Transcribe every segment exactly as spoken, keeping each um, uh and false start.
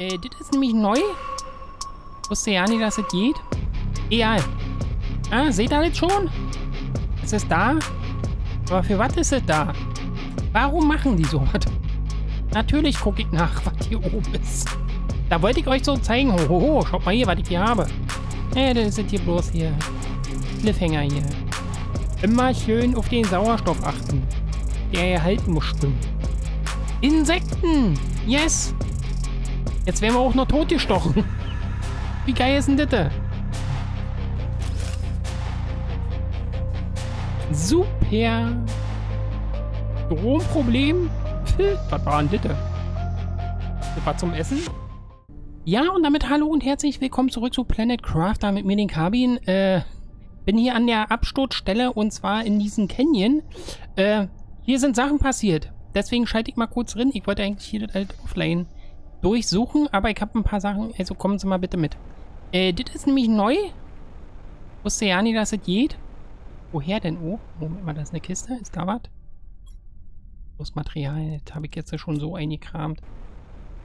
Äh, das ist nämlich neu. Wusste ja nicht, dass es geht. Egal. Ah, seht ihr das schon? Es ist da. Aber für was ist es da? Warum machen die sowas? Natürlich gucke ich nach, was hier oben ist. Da wollte ich euch so zeigen. Hohoho, schaut mal hier, was ich hier habe. Äh, das ist hier bloß hier. Cliffhanger hier. Immer schön auf den Sauerstoff achten. Der erhalten muss, stimmt. Insekten! Yes! Jetzt werden wir auch noch totgestochen. Wie geil ist denn das? Super! Stromproblem? Was war denn das? Das war zum Essen? Ja, und damit hallo und herzlich willkommen zurück zu Planet Crafter mit mir, den Cabin. Äh, bin hier an der Absturzstelle und zwar in diesem Canyon. Äh, hier sind Sachen passiert. Deswegen schalte ich mal kurz rein. Ich wollte eigentlich hier das halt offline durchsuchen, aber ich habe ein paar Sachen. Also kommen Sie mal bitte mit. Äh, das ist nämlich neu. Wusste ja nicht, dass es geht. Woher denn? Oh, Moment mal, das ist eine Kiste. Ist da was? Das Material, das habe ich jetzt schon so eingekramt.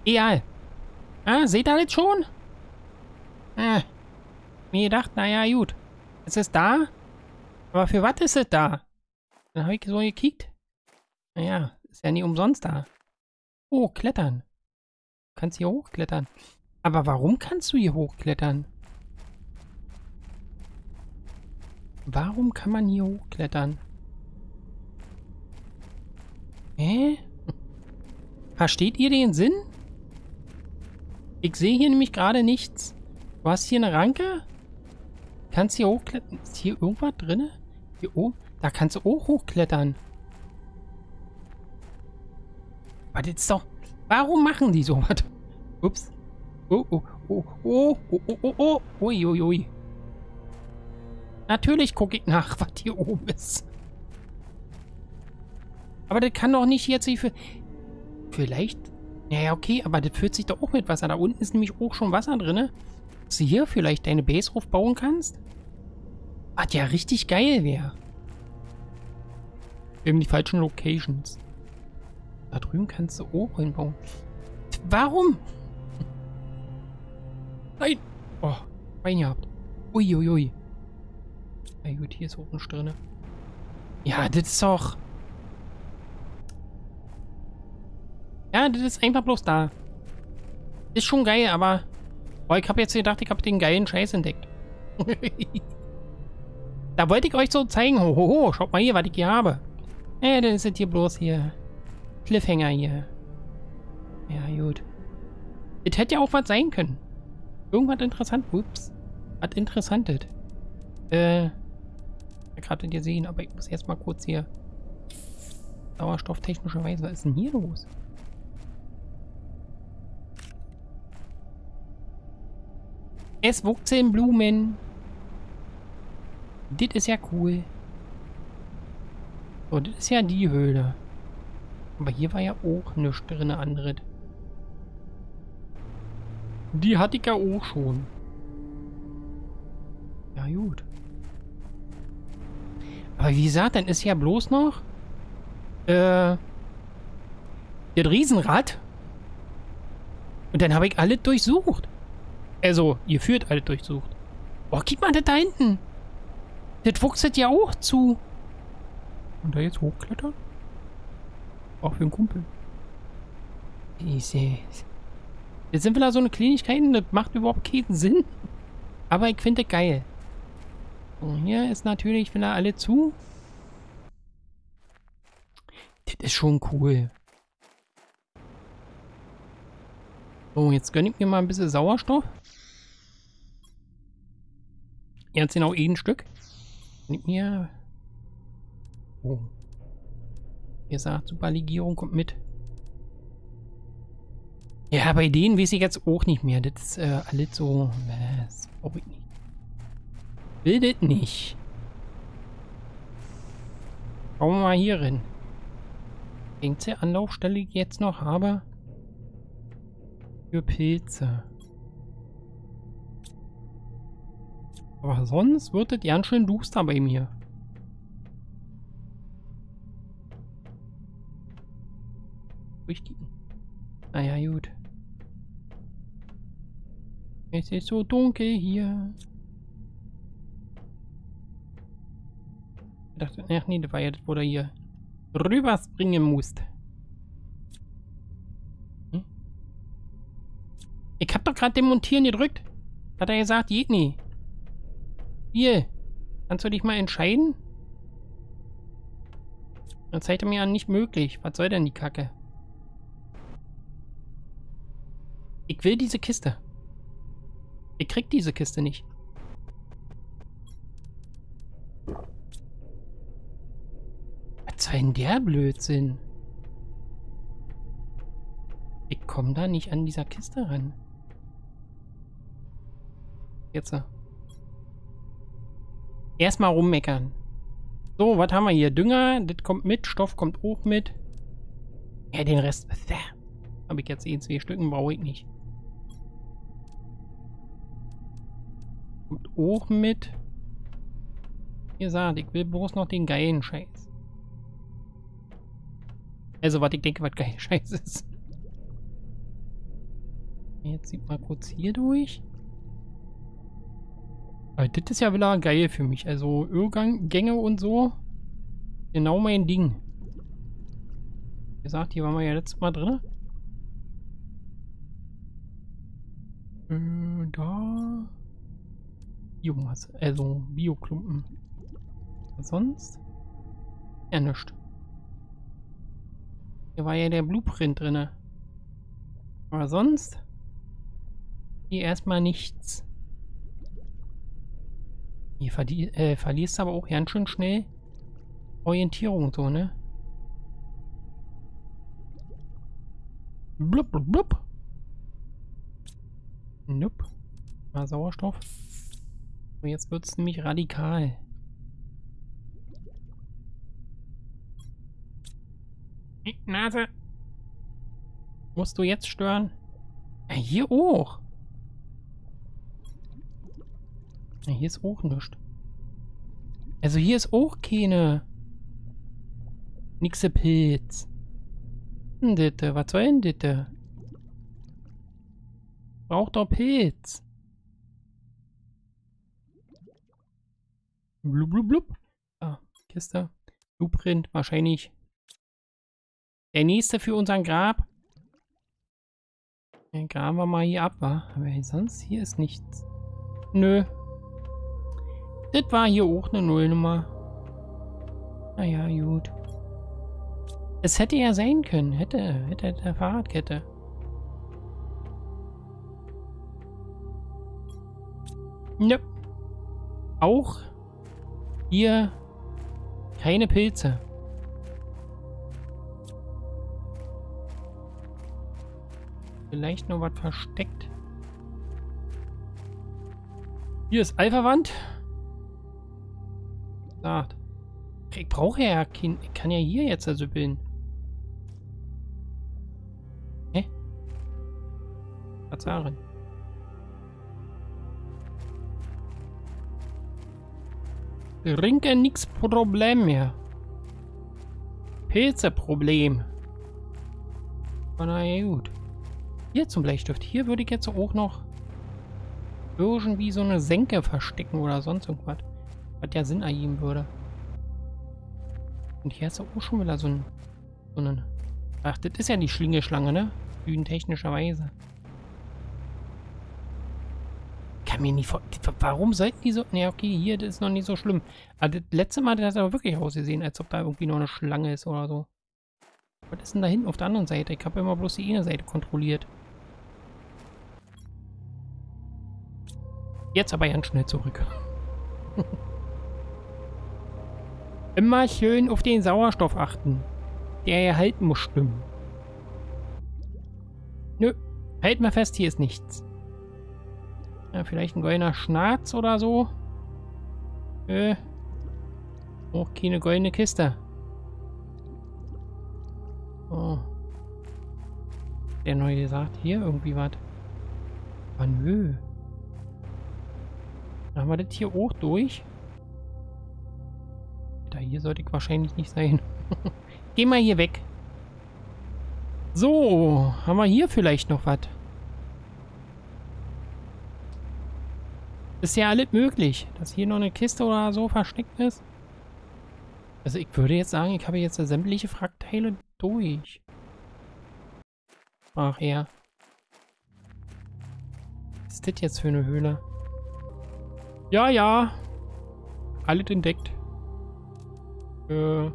Egal. Ah, seht ihr das schon? Ah, mir gedacht, naja, gut. Es ist da. Aber für was ist es da? Dann habe ich so gekickt. Naja, ist ja nie umsonst da. Oh, klettern. Du kannst hier hochklettern. Aber warum kannst du hier hochklettern? Warum kann man hier hochklettern? Hä? Versteht ihr den Sinn? Ich sehe hier nämlich gerade nichts. Du hast hier eine Ranke? Kannst hier hochklettern? Ist hier irgendwas drin? Hier oben? Da kannst du auch hochklettern. Aber jetzt doch. Warum machen die so was? Ups. Oh, oh, oh, oh, oh, oh, oh, oh. Ui, ui, ui. Natürlich gucke ich nach, was hier oben ist. Aber das kann doch nicht jetzt für. Vielleicht. Naja, okay, aber das fühlt sich doch auch mit Wasser. Da unten ist nämlich auch schon Wasser drin. Dass du hier vielleicht deine Base aufbauen kannst. Was ja richtig geil wäre. Eben die falschen Locations. Da drüben kannst du auch hinbauen. Warum? Nein! Oh, rein gehabt. Uiuiui. Na gut, hier ist auch eine Stirne. Ja, das ist doch. Ja, das ist einfach bloß da. Ist schon geil, aber. Oh, ich habe jetzt gedacht, ich habe den geilen Scheiß entdeckt. Da wollte ich euch so zeigen. Hohoho, schaut mal hier, was ich hier habe. Äh, das ist hier bloß hier. Cliffhanger hier. Ja, gut. Das hätte ja auch was sein können. Irgendwas interessant. Ups. Was Interessantes. Äh. Ich habe gerade gesehen, aber ich muss jetzt mal kurz hier. Sauerstofftechnischerweise. Was ist denn hier los? Es wuchsen Blumen. Das ist ja cool. So, das ist ja die Höhle. Aber hier war ja auch eine Stirne andere. Die hatte ich ja auch schon. Ja gut. Aber wie gesagt, dann ist ja bloß noch äh, das Riesenrad. Und dann habe ich alles durchsucht. Also, ihr führt alles durchsucht. Oh, guck mal, das da hinten. Das wuchset ja auch zu. Und da jetzt hochklettern? Auch für einen Kumpel. Easy. Jetzt sind wir da so eine Kleinigkeit, das macht überhaupt keinen Sinn. Aber ich finde das geil. Und hier ist natürlich wieder alle zu. Das ist schon cool. So, jetzt gönne ich mir mal ein bisschen Sauerstoff. Jetzt genau eh ein Stück. Nimm mir. Oh. Wie gesagt, Superlegierung kommt mit. Ja, bei denen weiß ich jetzt auch nicht mehr. Das ist äh, alles so. Das brauche ich nicht. Will das nicht. Schauen wir mal hier hin. Denkt ihr, Anlaufstelle, die ich jetzt noch habe? Für Pilze. Aber sonst wird das ganz schön duster bei mir. Durchgehen. Naja, gut. Es ist so dunkel hier. Ich dachte, ach nee, das war ja das, wo du hier rüber springen musst. Hm? Ich hab doch gerade demontieren gedrückt. Hat er gesagt, geht nie. Hier. Kannst du dich mal entscheiden? Dann zeigt er mir an, nicht möglich. Was soll denn die Kacke? Ich will diese Kiste. Ich krieg diese Kiste nicht. Was soll denn der Blödsinn? Ich komme da nicht an dieser Kiste ran. Jetzt. Erstmal rummeckern. So, was haben wir hier? Dünger, das kommt mit, Stoff kommt auch mit. Ja, den Rest. Habe ich jetzt eh zwei Stücken, brauche ich nicht. Kommt auch mit. Wie gesagt, ich will bloß noch den geilen Scheiß. Also, was ich denke, was geiler Scheiß ist. Jetzt sieht man kurz hier durch. Aber das ist ja wieder geil für mich. Also Ölgänge und so. Genau mein Ding. Wie gesagt, hier waren wir ja letztes Mal drin. Äh, da. Biomasse. Also Bioklumpen. Sonst? Ja, nichts. Hier war ja der Blueprint drin. Aber sonst? Hier erstmal nichts. Hier verli äh, verlierst du aber auch ganz schön schnell Orientierung, so, ne? Blub, blub, blub. Nope. Mal Sauerstoff. Und jetzt wird es nämlich radikal. Nase. Musst du jetzt stören? Ja, hier auch. Hier ist auch nichts. Also hier ist auch keine. Nixe Pilz. Ditte, was soll denn ditte? Braucht doch Pilz. Blub, blub, blub. Ah, Kiste. Blueprint, wahrscheinlich. Der nächste für unseren Grab. Den graben wir mal hier ab, wa? Aber sonst hier ist nichts. Nö. Das war hier auch eine Nullnummer. Naja, gut. Es hätte ja sein können. Hätte, hätte, hätte der Fahrradkette. Nö. Auch hier keine Pilze. Vielleicht noch was versteckt. Hier ist Alpha-Wand. Ich brauche ja kein. Ich kann ja hier jetzt also bilden. Hä? Verzaren. Trinke nix Problem mehr. Pilze Problem. Aber naja, gut. Hier zum Bleistift. Hier würde ich jetzt auch noch irgendwie so eine Senke verstecken oder sonst irgendwas. Was ja Sinn ergeben würde. Und hier ist auch schon wieder so ein, so ein... Ach, das ist ja die Schlingeschlange, ne? Bühnentechnischerweise. Kann mir nicht vor... Warum sollten die so... Ne, okay, hier, das ist noch nicht so schlimm. Aber das letzte Mal, das hat aber wirklich ausgesehen, als ob da irgendwie noch eine Schlange ist oder so. Was ist denn da hinten auf der anderen Seite? Ich habe immer bloß die eine Seite kontrolliert. Jetzt aber ganz schnell zurück. Immer schön auf den Sauerstoff achten. Der ja halten muss, stimmen. Nö. Halt mal fest, hier ist nichts. Ja, vielleicht ein goldener Schnatz oder so. Nö. Auch keine goldene Kiste. Oh. Der Neue sagt hier irgendwie was. Aber nö. Dann haben wir das hier auch durch. Hier sollte ich wahrscheinlich nicht sein. Geh mal hier weg. So, haben wir hier vielleicht noch was? Ist ja alles möglich, dass hier noch eine Kiste oder so versteckt ist. Also ich würde jetzt sagen, ich habe jetzt sämtliche Frackteile durch. Ach ja. Was ist das jetzt für eine Höhle? Ja, ja. Alles entdeckt. Äh.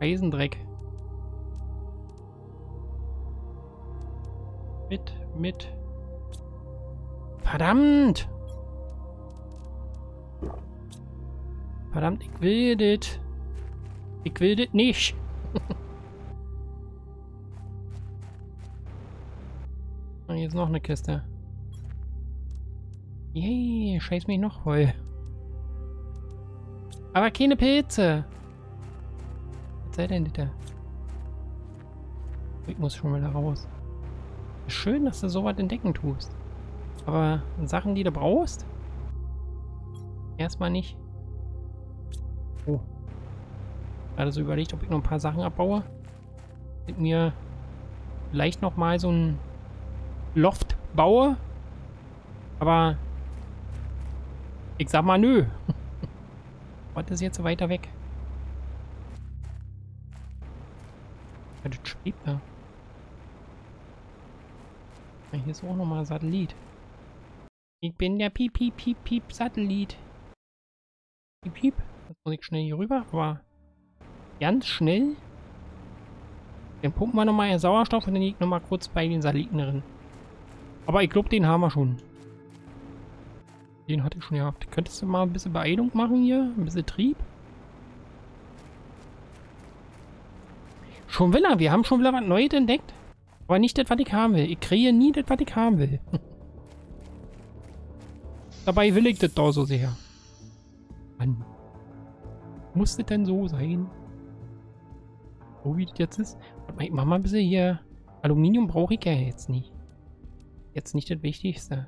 Eisendreck. Mit, mit. Verdammt! Verdammt, ich will das. Ich will das nicht. Jetzt noch eine Kiste. Yay, scheiß mich noch voll. Aber keine Pilze. Was sei denn bitte? Ich muss schon mal da raus. Schön, dass du sowas entdecken tust. Aber Sachen, die du brauchst? Erstmal nicht. Oh. Gerade so überlegt, ob ich noch ein paar Sachen abbaue. Mit mir vielleicht nochmal so ein Loft baue. Aber ich sag mal nö. Was ist jetzt so weiter weg? Ja, das schwebt da. Hier ist auch nochmal ein Satellit. Ich bin der Piep, Piep, Piep, Piep, Satellit. Piep, Piep. Jetzt muss ich schnell hier rüber, aber ganz schnell. Dann pumpen wir nochmal Sauerstoff und dann liegt nochmal kurz bei den Satelliten drin. Aber ich glaube, den haben wir schon. Den hatte ich schon gehabt. Könntest du mal ein bisschen Beeilung machen hier? Ein bisschen Trieb? Schon wieder. Wir haben schon wieder was Neues entdeckt. Aber nicht das, was ich haben will. Ich kriege nie das, was ich haben will. Dabei will ich das da so sehr. Mann. Muss das denn so sein? So wie das jetzt ist? Ich mach mal ein bisschen hier. Aluminium brauche ich ja jetzt nicht. Jetzt nicht das Wichtigste.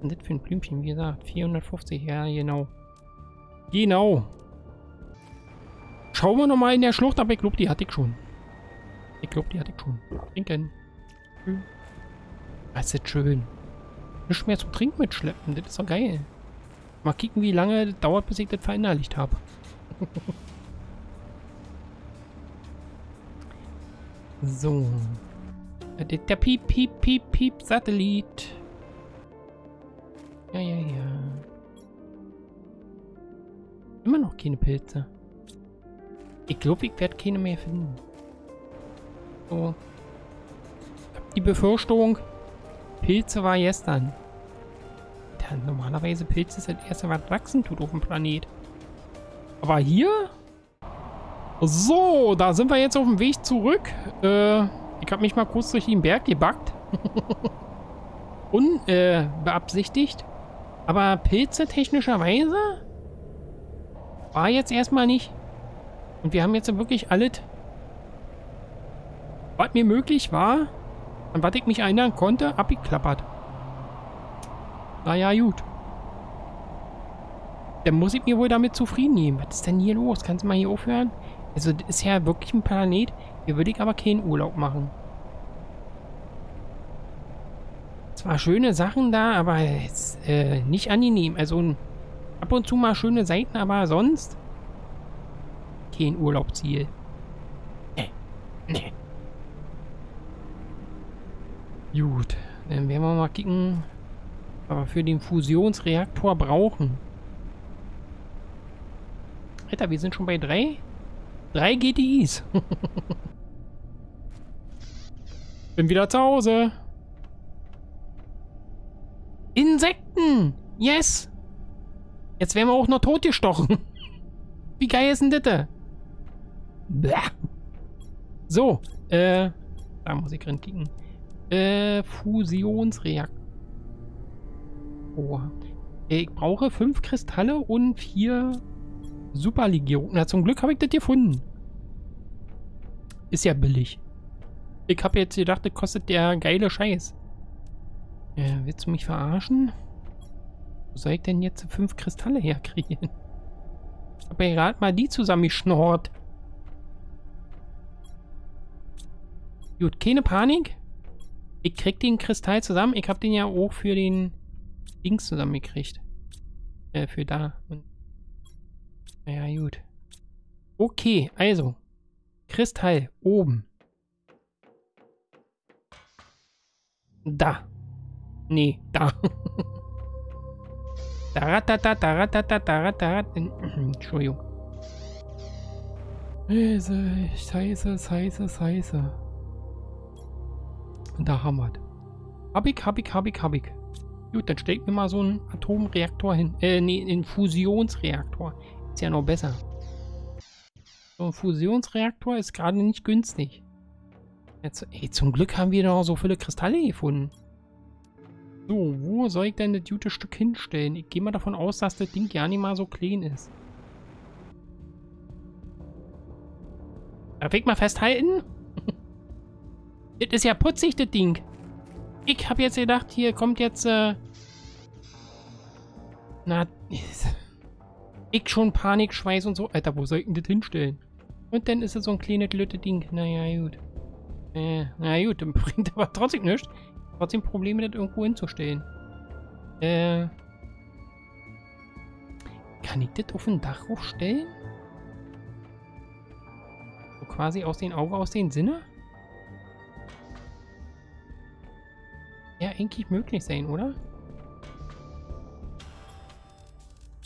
Was ist das für ein Blümchen? Wie gesagt, vierhundertfünfzig. Ja, genau. Genau. Schauen wir nochmal in der Schlucht. Aber ich glaube, die hatte ich schon. Ich glaube, die hatte ich schon. Trinken. Schön. Das ist jetzt schön. Nicht mehr zum Trinken mitschleppen. Das ist doch geil. Mal kicken, wie lange das dauert, bis ich das verinnerlicht habe. So. Der Piep, Piep, Piep, Piep, Satellit. Ja, ja, ja. Immer noch keine Pilze. Ich glaube, ich werde keine mehr finden. So. Ich habe die Befürchtung, Pilze war gestern. Ja, normalerweise Pilze ist das erste, was wachsen tut auf dem Planet. Aber hier? So, da sind wir jetzt auf dem Weg zurück. Äh, ich habe mich mal kurz durch den Berg gebackt. Unbeabsichtigt. Äh, Aber Pilze technischerweise war jetzt erstmal nicht. Und wir haben jetzt wirklich alles, was mir möglich war, an was ich mich erinnern konnte, abgeklappert. Naja, gut. Dann muss ich mir wohl damit zufrieden nehmen. Was ist denn hier los? Kannst du mal hier aufhören? Also, das ist ja wirklich ein Planet. Hier würde ich aber keinen Urlaub machen. Zwar schöne Sachen da, aber jetzt, äh, nicht angenehm. Also, ab und zu mal schöne Seiten, aber sonst kein Urlaubsziel. Nee. Nee. Gut, dann werden wir mal kicken, was wir für den Fusionsreaktor brauchen. Alter, wir sind schon bei drei? Drei G T Is. Bin wieder zu Hause. Insekten! Yes! Jetzt werden wir auch noch totgestochen. Wie geil ist denn das? So, äh, da muss ich rein kicken. Äh, Fusionsreaktor. Oh. Ich brauche fünf Kristalle und vier Superlegierungen. Na, zum Glück habe ich das gefunden. Ist ja billig. Ich habe jetzt gedacht, das kostet der geile Scheiß. Äh, willst du mich verarschen? Wo soll ich denn jetzt fünf Kristalle herkriegen? Ich habe ja gerade mal die zusammengeschnort. Gut, keine Panik. Ich krieg den Kristall zusammen. Ich habe den ja auch für den Dings zusammengekriegt. Äh, für da. Und naja, gut. Okay, also. Kristall oben. Da. Nee, da. Taratata, taratata, taratata. Entschuldigung. Scheiße, scheiße, scheiße. Und da haben wir es. Hab ich, hab ich, hab ich, hab ich. Gut, dann steck mir mal so einen Atomreaktor hin. Äh, nee, einen Fusionsreaktor. Ist ja noch besser. So ein Fusionsreaktor ist gerade nicht günstig. Jetzt, ey, zum Glück haben wir noch so viele Kristalle gefunden. So, wo soll ich denn das gute Stück hinstellen? Ich gehe mal davon aus, dass das Ding ja nicht mal so klein ist. Darf ich mal festhalten? Das ist ja putzig, das Ding. Ich habe jetzt gedacht, hier kommt jetzt... Äh Na, ich schon Panikschweiß und so. Alter, wo soll ich denn das hinstellen? Und dann ist es so ein kleines lütte Ding. Naja, gut. Äh, na gut, dann bringt aber trotzdem nichts. Trotzdem Probleme, das irgendwo hinzustellen. Äh. Kann ich das auf ein Dach hochstellen? So quasi aus den Augen, aus den Sinne? Ja, eigentlich möglich sein, oder?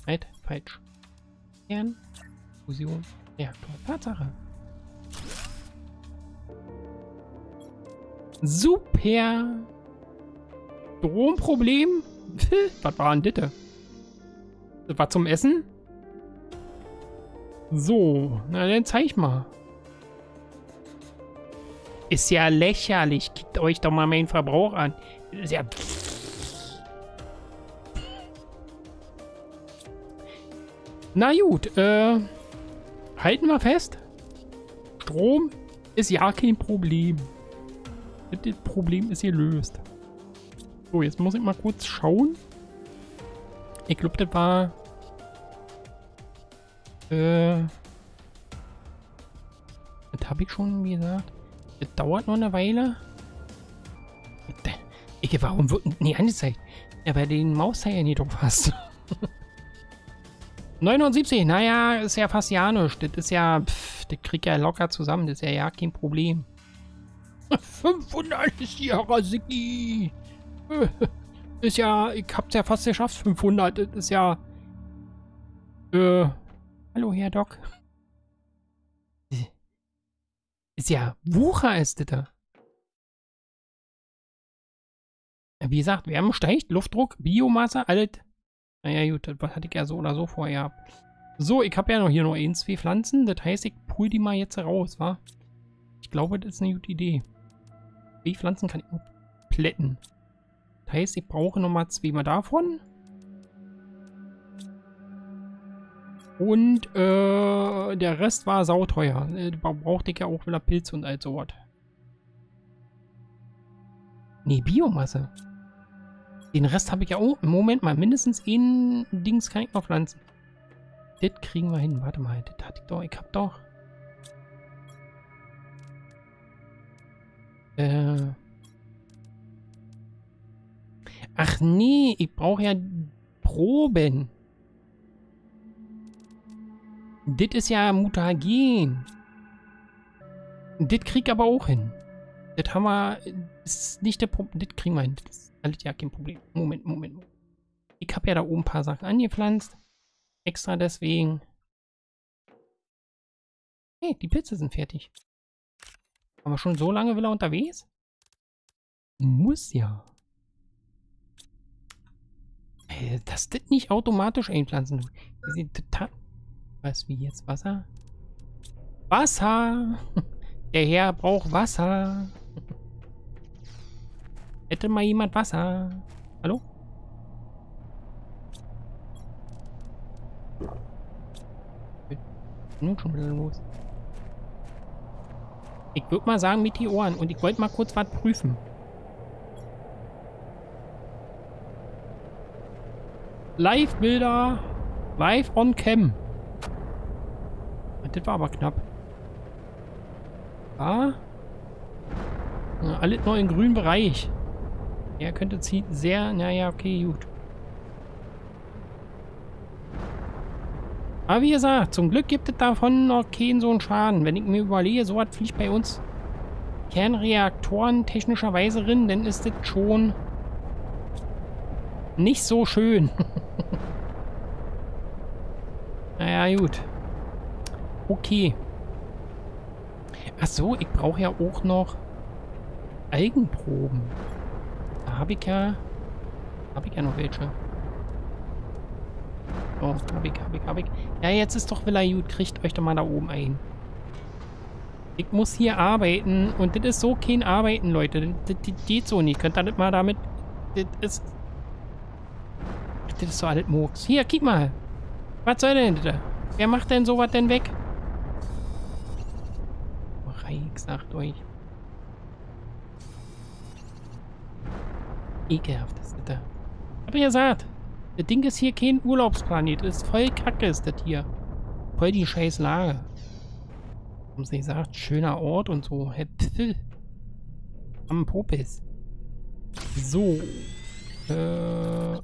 Halt, falsch. Kern, Fusion, Reaktor. Tatsache. Super. Stromproblem? Was war denn das? Das war zum Essen? So, na dann zeig mal. Ist ja lächerlich. Kickt euch doch mal meinen Verbrauch an. Ist ja... Na gut, äh... halten wir fest. Strom ist ja kein Problem. Das Problem ist gelöst. So, jetzt muss ich mal kurz schauen. Ich glaube, das war... Äh... Das habe ich schon gesagt. Das dauert noch eine Weile. Ich, warum wird nicht nee, angezeigt? Ja, weil den Mauszeiger nicht drauf hast. neunundsiebzig, naja, ist ja fast ja nichts. Das ist ja... Pff, das kriegt ja locker zusammen. Das ist ja ja kein Problem. fünfhundert ist die Harasiki. Ist ja, ich hab's ja fast geschafft, fünfhundert, das ist ja... Äh, hallo, Herr Doc. Ist ja, Wucher ist das da. Wie gesagt, Wärme steigt, Luftdruck, Biomasse, alles... Naja gut, das hatte ich ja so oder so vorher. So, ich habe ja noch hier nur ein, zwei Pflanzen, das heißt, ich pull die mal jetzt raus, wa? Ich glaube, das ist eine gute Idee. Die Pflanzen kann ich nur plätten. Das heißt, ich brauche nochmal zweimal davon. Und äh, der Rest war sauteuer. Äh, brauchte ich ja auch wieder Pilze und all sowas. Ne, Biomasse. Den Rest habe ich ja auch. Moment mal, mindestens ein Dings kann ich noch pflanzen. Das kriegen wir hin. Warte mal, das hatte ich doch. Ich hab doch. Äh. Ach nee, ich brauche ja Proben. Das ist ja Mutagen. Das krieg ich aber auch hin. Das haben wir... Das ist nicht der Problem. Das kriegen wir hin. Das ist alles ja kein Problem. Moment, Moment, Moment. Ich habe ja da oben ein paar Sachen angepflanzt. Extra deswegen. Hey, die Pilze sind fertig. Waren wir schon so lange wieder unterwegs? Muss ja. Dass das nicht automatisch einpflanzen. Die sind total... Was wie jetzt? Wasser? Wasser! Der Herr braucht Wasser! Hätte mal jemand Wasser? Hallo? Nun schon wieder los. Ich würde mal sagen Meteoren und ich wollte mal kurz was prüfen. Live-Bilder! Live on Cam! Das war aber knapp. Ah. Ja, alles noch im grünen Bereich. Er könnte ziehen. Sehr. Naja, okay, gut. Aber wie gesagt, zum Glück gibt es davon noch keinen so einen Schaden. Wenn ich mir überlege, so was fliegt bei uns Kernreaktoren technischerweise drin, dann ist das schon nicht so schön. Naja, gut. Okay. Ach so, ich brauche ja auch noch Algenproben. Da habe ich ja... habe ich ja noch welche. Oh, hab ich, hab ich, hab ich. Ja, jetzt ist doch wieder gut. Kriegt euch doch mal da oben ein. Ich muss hier arbeiten. Und das ist so kein Arbeiten, Leute. Das, das geht so nicht. Könnt ihr das mal damit... Das ist... Das ist so alles Murks. Hier, guck mal. Was soll denn das? Wer macht denn sowas denn weg? Ich sagt euch. Ekelhaft ist das da. Aber ihr sagt... Das Ding ist hier kein Urlaubsplanet. Das ist voll kacke, ist das hier. Voll die scheiß Lage. Haben sie gesagt, schöner Ort und so. Hä, pfill. Am Popis. So. Äh.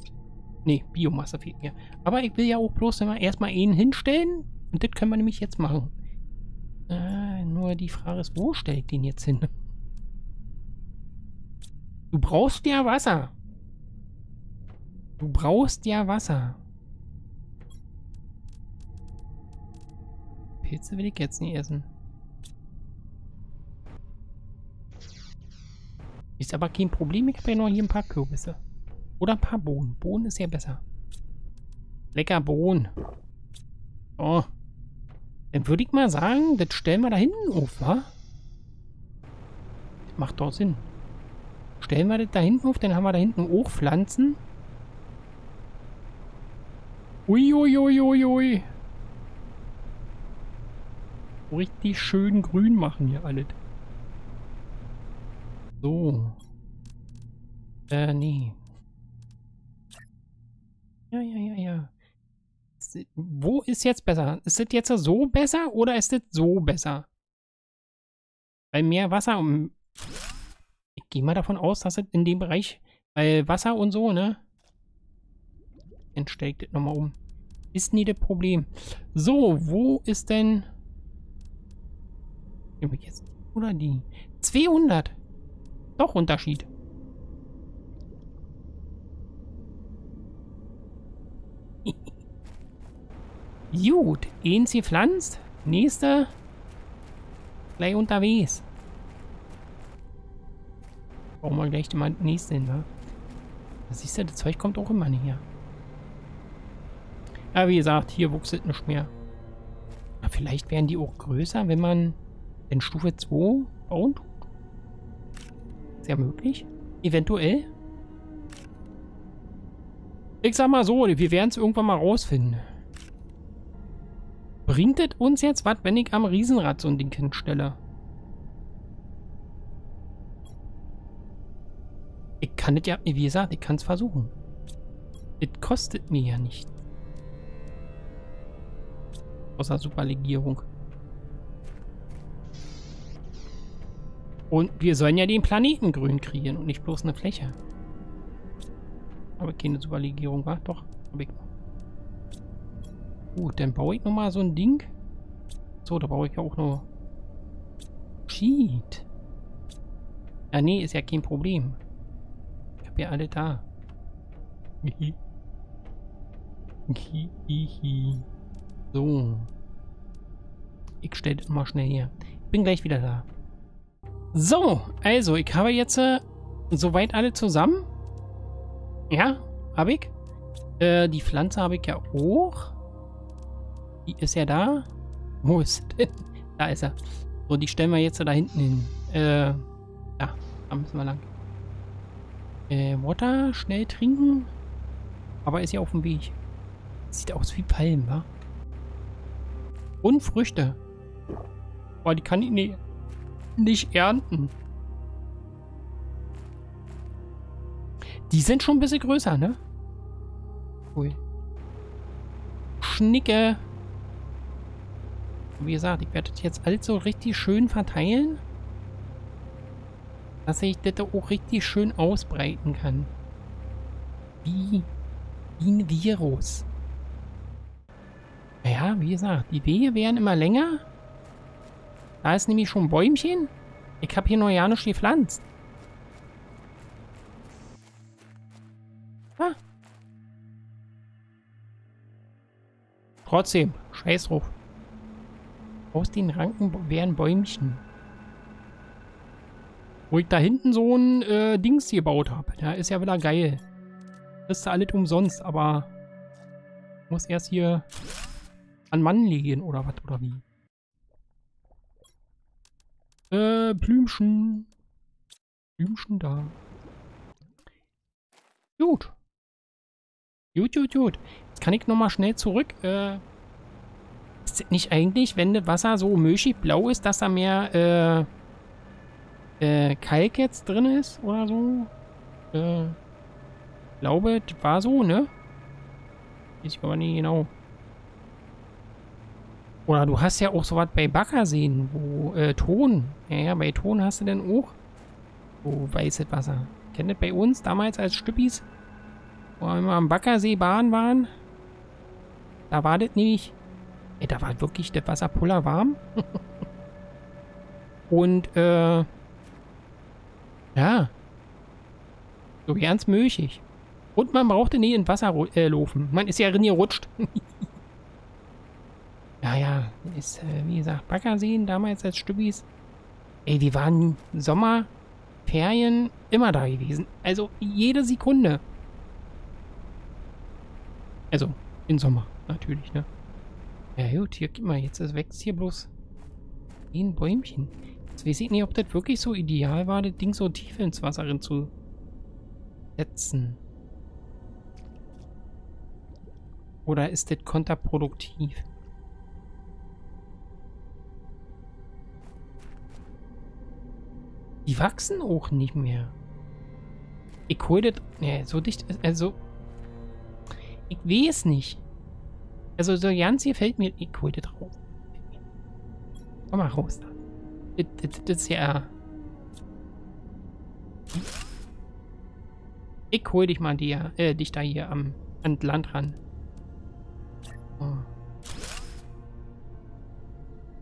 Nee, Biomasse fehlt mir. Aber ich will ja auch bloß immer erstmal einen hinstellen. Und das können wir nämlich jetzt machen. Äh, nur die Frage ist, wo stelle ich den jetzt hin? Du brauchst ja Wasser. Du brauchst ja Wasser. Pilze will ich jetzt nicht essen. Ist aber kein Problem. Ich habe ja noch hier ein paar Kürbisse. Oder ein paar Bohnen. Bohnen ist ja besser. Lecker Bohnen. Oh. Dann würde ich mal sagen, das stellen wir da hinten auf, wa? Das macht doch Sinn. Stellen wir das da hinten auf, dann haben wir da hinten auch Pflanzen. Uiuiuiuiui. Richtig schön grün machen hier alles. So. Äh, nee. Ja, ja, ja, ja. Wo ist jetzt besser? Ist das jetzt so besser oder ist das so besser? Weil mehr Wasser... Um ich gehe mal davon aus, dass das in dem Bereich... Weil Wasser und so, ne? Dann stelle ich das nochmal um. Ist nie das Problem. So, wo ist denn... Nehme ich jetzt oder die? zweihundert. Doch Unterschied. Gut, eins gepflanzt. Nächster. Gleich unterwegs. Brauchen wir gleich den nächsten hin, ne? Das siehst du, das Zeug kommt auch immer näher. Aber wie gesagt, hier wuchs es nicht mehr. Aber vielleicht wären die auch größer, wenn man in Stufe zwei bauen tut. Ist ja möglich. Eventuell. Ich sag mal so, wir werden es irgendwann mal rausfinden. Bringt es uns jetzt was, wenn ich am Riesenrad so ein Ding hinstelle? Ich kann es ja, wie gesagt, ich kann es versuchen. Es kostet mir ja nicht. Außer Superlegierung. Und wir sollen ja den Planeten grün kriegen und nicht bloß eine Fläche. Aber keine Superlegierung war doch. Gut, dann baue ich nochmal so ein Ding. So, da baue ich ja auch noch. Cheat. Ja, nee, ist ja kein Problem. Ich habe ja alle da. So. Ich stelle das mal schnell her. Ich bin gleich wieder da. So, also, ich habe jetzt äh, soweit alle zusammen. Ja, habe ich. Äh, die Pflanze habe ich ja auch. Die ist ja da. Wo ist denn? Da ist er. So, die stellen wir jetzt äh, da hinten hin. Äh, ja, da müssen wir lang. Äh, Water, schnell trinken. Aber ist ja auf dem Weg. Sieht aus wie Palmen, wa? Und Früchte. Boah, die kann ich nicht, nicht ernten. Die sind schon ein bisschen größer, ne? Cool. Schnicke. Wie gesagt, ich werde das jetzt alles so richtig schön verteilen. Dass ich das auch richtig schön ausbreiten kann. Wie, wie ein Virus. Naja, wie gesagt, die Wege werden immer länger. Da ist nämlich schon ein Bäumchen. Ich habe hier noch ja nicht gepflanzt. Ah. Trotzdem, scheiß drauf. Aus den Ranken werden Bäumchen. Wo ich da hinten so ein äh, Dings gebaut habe. Da ist ja wieder geil. Das ist alles umsonst, aber muss erst hier an Mann legen oder was oder wie. Äh, Blümchen. Blümchen da. Gut. Gut, gut, gut. Jetzt kann ich nochmal schnell zurück. Äh, ist das nicht eigentlich, wenn das Wasser so milchig blau ist, dass da mehr äh, äh, Kalk jetzt drin ist oder so? Äh, glaube, das war so, ne? Ich glaube nicht genau. Oder du hast ja auch sowas bei Baggerseen, wo äh, Ton. Ja, ja, bei Ton hast du denn auch so weißes Wasser. Kennt ihr das bei uns damals als Stüppis? Wo wir am Baggersee baden waren. Da war das nämlich. Ey, da war wirklich das Wasser pullerwarm. Und, äh. ja. So ganz milchig. Und man brauchte nie in Wasser äh, laufen. Man ist ja drin gerutscht. Ja, ja, ist, äh, wie gesagt, Baggerseen damals als Stübis. Ey, die waren Sommer, Ferien immer da gewesen. Also jede Sekunde. Also, im Sommer, natürlich, ne? Ja gut, hier, guck mal, jetzt wächst hier bloß ein Bäumchen. Jetzt weiß ich nicht, ob das wirklich so ideal war, das Ding so tief ins Wasser rein zu setzen. Oder ist das kontraproduktiv? Die wachsen auch nicht mehr. Ich hole das... Ja, so dicht... Also... Ich weiß nicht. Also so ganz hier fällt mir... Ich hole das raus. Komm mal raus. Das, das, das ist ja... Ich hole dich mal dir, äh, dich da hier am, an das Land ran. Oh.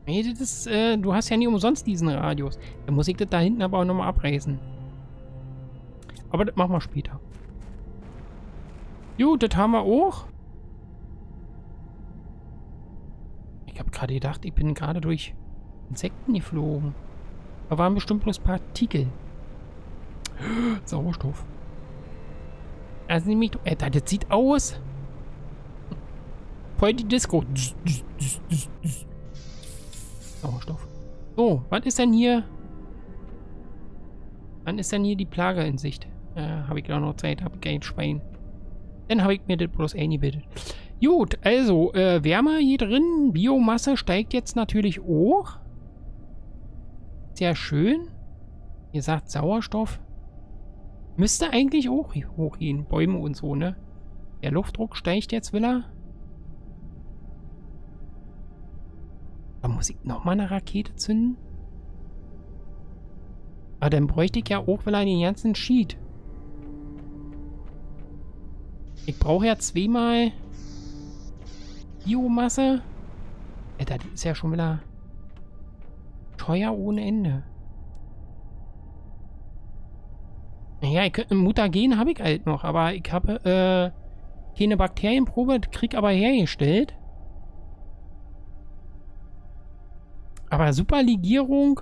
Nee, das ist, äh, du hast ja nie umsonst diesen Radius. Dann muss ich das da hinten aber auch nochmal abreißen. Aber das machen wir später. Gut, das haben wir auch. Ich habe gerade gedacht, ich bin gerade durch Insekten geflogen. Da waren bestimmt bloß Partikel. Sauerstoff. Also nämlich, äh, das sieht aus. Voll die Disco. Sauerstoff. So, was ist denn hier? Wann ist denn hier die Plage in Sicht? Äh, habe ich gerade noch Zeit, habe ich kein Schwein. Dann habe ich mir das bloß eingebildet. Gut, also, äh, Wärme hier drin, Biomasse steigt jetzt natürlich hoch. Sehr schön. Ihr sagt Sauerstoff. Müsste eigentlich auch hochgehen, Bäume und so, ne? Der Luftdruck steigt jetzt wieder. Da muss ich nochmal eine Rakete zünden. Aber dann bräuchte ich ja auch wieder den ganzen Sheet. Ich brauche ja zweimal Biomasse. Alter, das ist ja schon wieder teuer ohne Ende. Naja, ich könnte Mutagen habe ich halt noch, aber ich habe äh, keine Bakterienprobe, krieg aber hergestellt. Aber Superlegierung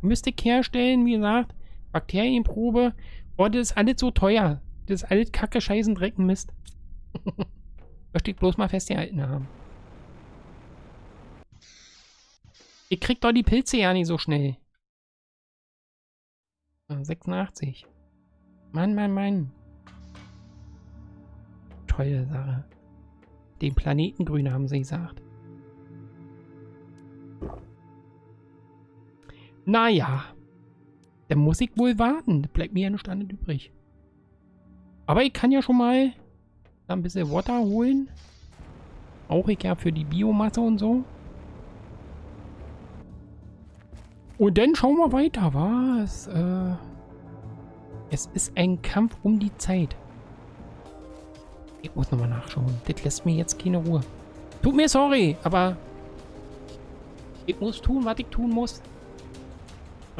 müsste ich herstellen, wie gesagt. Bakterienprobe. Oh, das ist alles so teuer. Das ist alles Kacke, Scheißen, Drecken, Mist. Möchte ich bloß mal festgehalten haben. Ich krieg doch die Pilze ja nicht so schnell. sechsundachtzig. Mann, Mann, Mann. Tolle Sache. Den Planetengrün haben sie gesagt. Naja, dann muss ich wohl warten. Das bleibt mir ja nur Standard übrig. Aber ich kann ja schon mal ein bisschen Wasser holen. Auch ich ja für die Biomasse und so. Und dann schauen wir weiter. Was? Äh, es ist ein Kampf um die Zeit. Ich muss nochmal nachschauen. Das lässt mir jetzt keine Ruhe. Tut mir sorry, aber ich muss tun, was ich tun muss.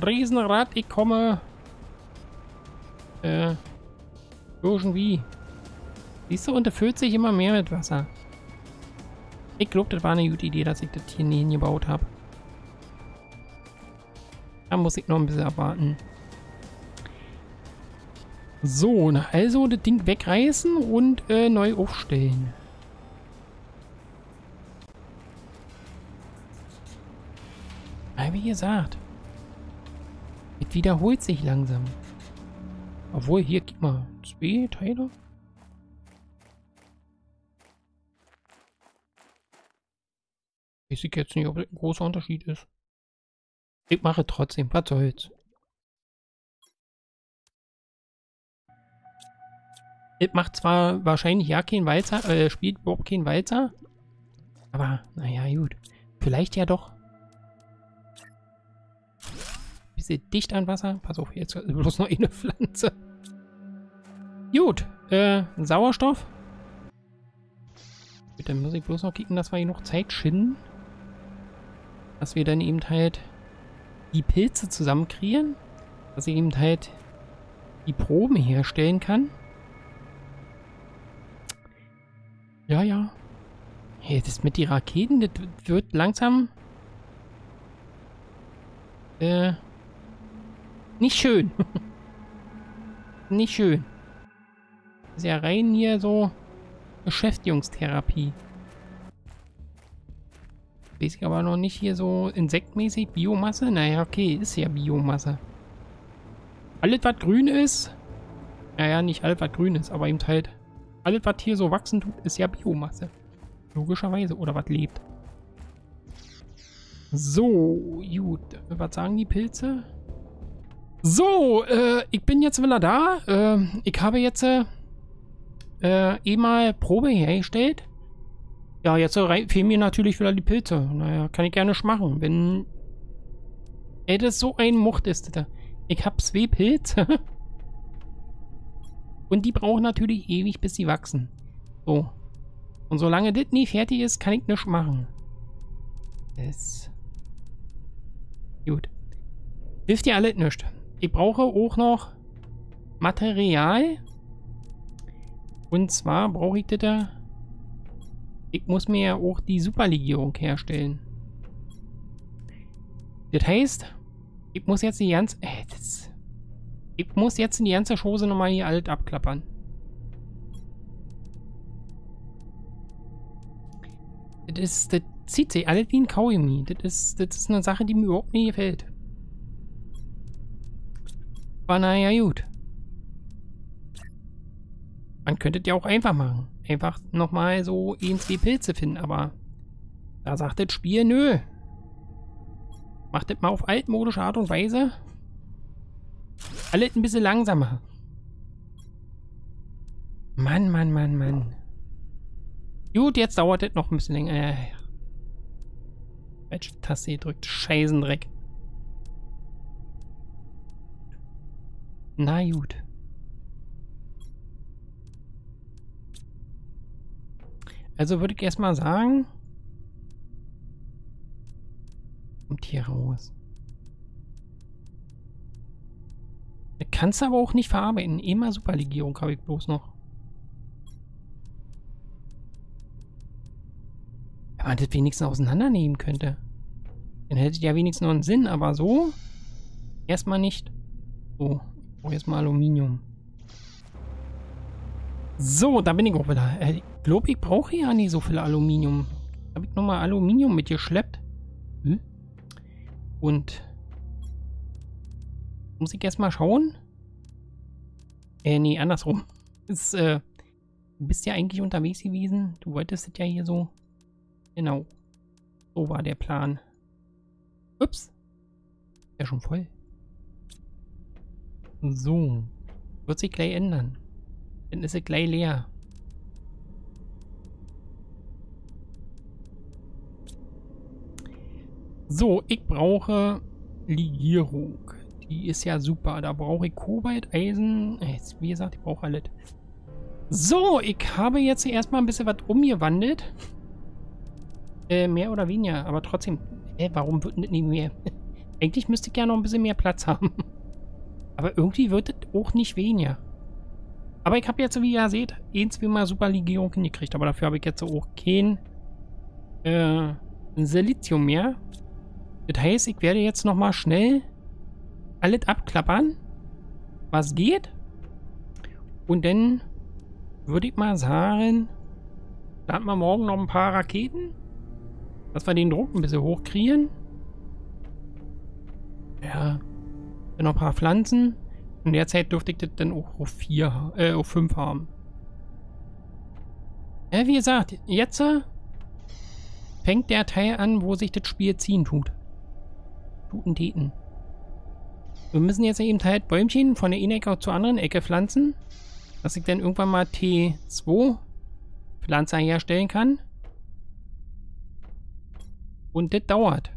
Riesenrad, ich komme. Äh, irgendwie. Siehst du, und er füllt sich immer mehr mit Wasser. Ich glaube, das war eine gute Idee, dass ich das hier nie hingebaut habe. Da muss ich noch ein bisschen abwarten. So, also das Ding wegreißen und äh, neu aufstellen. Wie gesagt, es wiederholt sich langsam. Obwohl, hier, gib mal, zwei Teile. Ich sehe jetzt nicht, ob das ein großer Unterschied ist. Ich mache trotzdem, was soll's. Es macht zwar wahrscheinlich ja kein Walzer, äh, spielt überhaupt kein Walzer, aber naja, gut. Vielleicht ja doch. Bisschen dicht an Wasser. Pass auf, jetzt bloß noch eine Pflanze. Gut, äh, Sauerstoff. Gut, dann muss ich bloß noch kicken, dass wir hier noch Zeit schinden. Dass wir dann eben halt die Pilze zusammenkriegen. Dass ich eben halt die Proben herstellen kann. Ja, ja. Hey, das mit den Raketen, das wird langsam äh, nicht schön. Nicht schön. Das ist ja rein hier so Beschäftigungstherapie. Weiß ich aber noch nicht hier so insektmäßig. Biomasse? Naja, okay, ist ja Biomasse. Alles, was grün ist? Naja, nicht alles, was grün ist, aber eben halt alles, was hier so wachsen tut, ist ja Biomasse. Logischerweise. Oder was lebt. So, gut. Was sagen die Pilze? So, äh, ich bin jetzt wieder da. Äh, ich habe jetzt äh, eh mal Probe hergestellt. Ja, jetzt äh, fehlen mir natürlich wieder die Pilze. Naja, kann ich gerne machen. Wenn ey, das so ein Mucht ist, das. Ich habe zwei Pilze. Und die brauchen natürlich ewig, bis sie wachsen. So. Und solange das nie fertig ist, kann ich nichts machen. Das. Gut. Hilft dir alles nichts. Ich brauche auch noch Material. Und zwar brauche ich das da. Ich muss mir ja auch die Superlegierung herstellen. Das heißt, ich muss jetzt die ganze. Äh, das Ich muss jetzt in die ganze Chose nochmal hier alles abklappern. Das, ist, das zieht sich alles wie ein Kaugummi. Das ist, das ist eine Sache, die mir überhaupt nicht gefällt. Aber naja, gut. Man könnte das ja auch einfach machen. Einfach nochmal so ein, zwei Pilze finden, aber da sagt das Spiel, nö. Macht das mal auf altmodische Art und Weise. Alles ein bisschen langsamer. Mann, Mann, Mann, Mann. Gut, jetzt dauert das noch ein bisschen länger. Äh, welche Taste ihr drückt? Scheißendreck. Na gut. Also würde ich erstmal sagen. Kommt hier raus. Kannst du aber auch nicht verarbeiten. Immer Superlegierung habe ich bloß noch. Wenn man das wenigstens auseinandernehmen könnte. Dann hätte ja wenigstens noch einen Sinn, aber so erstmal nicht. So, ich brauche erstmal Aluminium. So, da bin ich auch wieder. Ich glaube, ich brauche ja nicht so viel Aluminium. Habe ich nochmal Aluminium mitgeschleppt. Hm? Und muss ich erstmal schauen? Äh, nee, andersrum. Ist, äh, du bist ja eigentlich unterwegs gewesen. Du wolltest es ja hier so. Genau. So war der Plan. Ups. Ist ja schon voll. So. Wird sich gleich ändern. Dann ist es gleich leer. So, ich brauche Legierung. Die ist ja super. Da brauche ich Kobalt, Eisen. Jetzt, wie gesagt, ich brauche alles. So, ich habe jetzt erstmal ein bisschen was umgewandelt. Äh, mehr oder weniger, aber trotzdem. Hä, warum wird nicht mehr? Eigentlich müsste ich ja noch ein bisschen mehr Platz haben. Aber irgendwie wird es auch nicht weniger. Aber ich habe jetzt, wie ihr seht, ein, zwei Mal Superlegierung hingekriegt. Aber dafür habe ich jetzt auch kein äh, Silizium mehr. Das heißt, ich werde jetzt nochmal schnell alles abklappern, was geht. Und dann würde ich mal sagen, da hatten wir morgen noch ein paar Raketen, dass wir den Druck ein bisschen hochkriegen. Ja, dann noch ein paar Pflanzen. Und derzeit dürfte ich das dann auch auf vier, äh, auf fünf haben. Ja, wie gesagt, jetzt fängt der Teil an, wo sich das Spiel ziehen tut. Tuten Teten. Wir müssen jetzt eben halt Bäumchen von der einen Ecke zur anderen Ecke pflanzen, dass ich dann irgendwann mal T zwei Pflanzer herstellen kann. Und das dauert.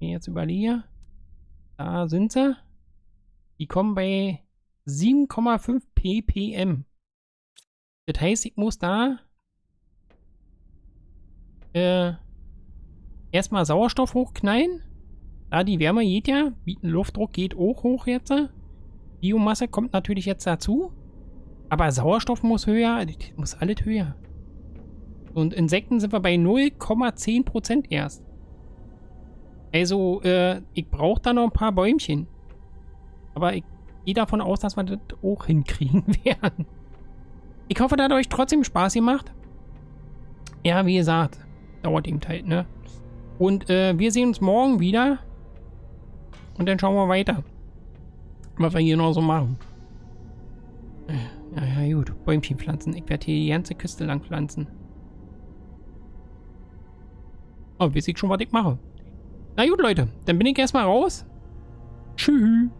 Ich jetzt überlege. Da sind sie. Die kommen bei sieben Komma fünf P P M. Das heißt, ich muss da äh, erstmal Sauerstoff hochknallen. Da die Wärme geht ja. Luftdruck geht auch hoch jetzt. Biomasse kommt natürlich jetzt dazu. Aber Sauerstoff muss höher. Muss alles höher. Und Insekten sind wir bei null Komma zehn Prozent erst. Also, äh, ich brauche da noch ein paar Bäumchen. Aber ich gehe davon aus, dass wir das auch hinkriegen werden. Ich hoffe, das hat euch trotzdem Spaß gemacht. Ja, wie gesagt, dauert eben halt, ne? Und äh, wir sehen uns morgen wieder. Und dann schauen wir weiter, was wir hier noch so machen. Ja, ja, gut. Bäumchen pflanzen. Ich werde hier die ganze Küste lang pflanzen. Aber oh, weiß ich schon, was ich mache. Na gut, Leute, dann bin ich erstmal raus. Tschüss.